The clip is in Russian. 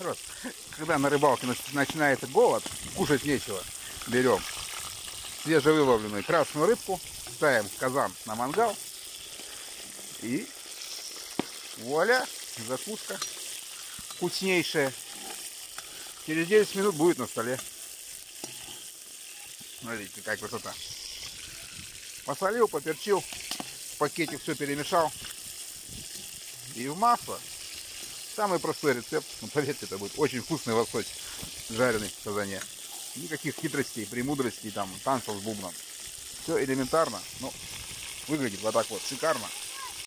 Народ, когда на рыбалке начинается голод, кушать нечего, берем свежевыловленную красную рыбку, ставим казан на мангал и вуаля, закуска вкуснейшая. Через 10 минут будет на столе. Смотрите, какая красота. Посолил, поперчил, в пакете все перемешал. И в масло. Самый простой рецепт. Ну, поверьте, это будет очень вкусный лосось, жареный в казане. Никаких хитростей, премудростей, там, танцев с бубном. Все элементарно, но выглядит вот так вот шикарно.